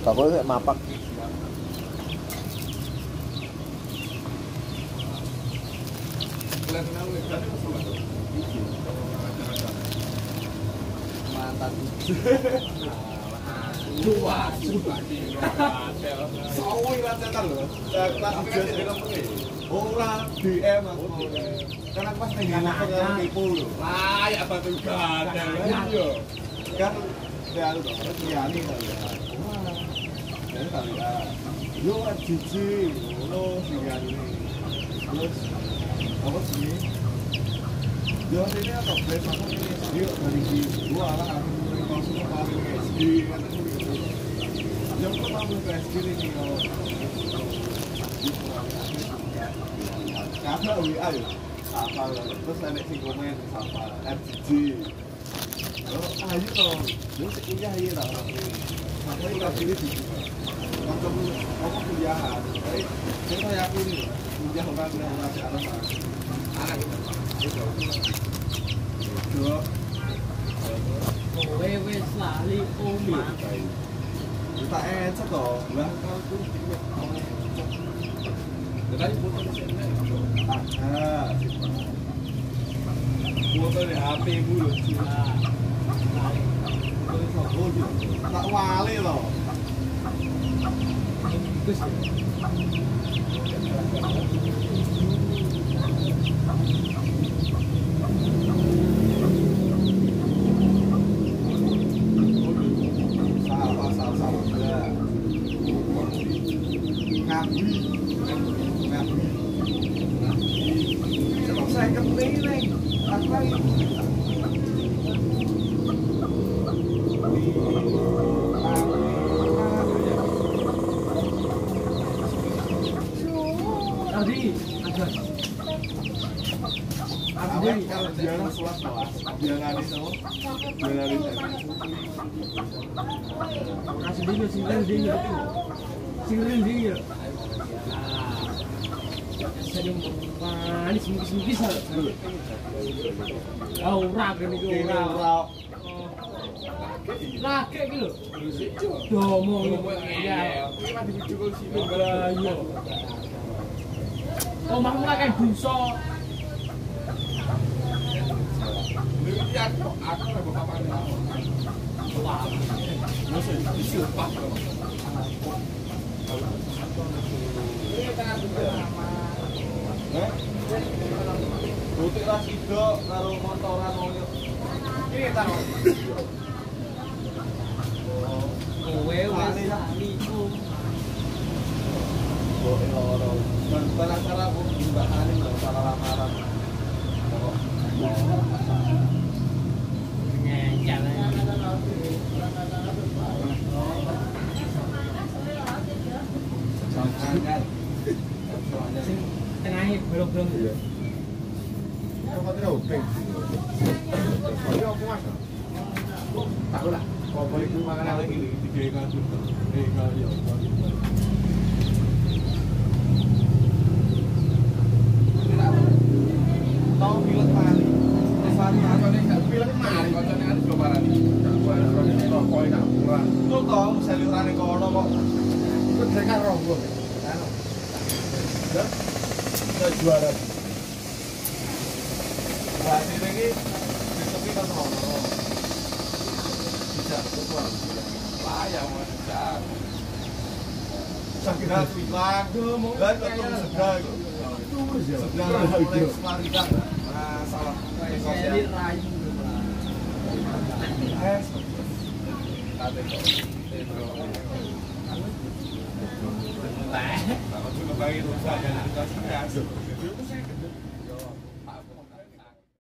Mantap. Kalau saya mapak. Mantap. Luas. Sawi lancetan loh. Orang DM aku. Karena pas tengah orang tipu loh. Lah apa tuh ada video. Kan dia tuh harus nyari tadi. Yo cici, lo ini. Terus apa sih? Yo ini atau beli apa ini? Dari gua lah aku langsung ke SD. Yang pertama ke SD ini kalau karena WA ya, apa terus ada si komen sama FG. Lo ayo dong, lu sekuliah ya lah. Sampai kasih di aku kuliahan, tapi saya yakin kuliah orang yang masih anak itu kita encet loh, bahkan aku tidak mau encet. Tetapi foto masih ada, foto di HP mulut cila, tak wali loh. Terus kasih dia singkirin dia sedang manis mungkin sal aurang ini aurang laki gitu domo ya oh mahu kayak buso lihat aku ada bapak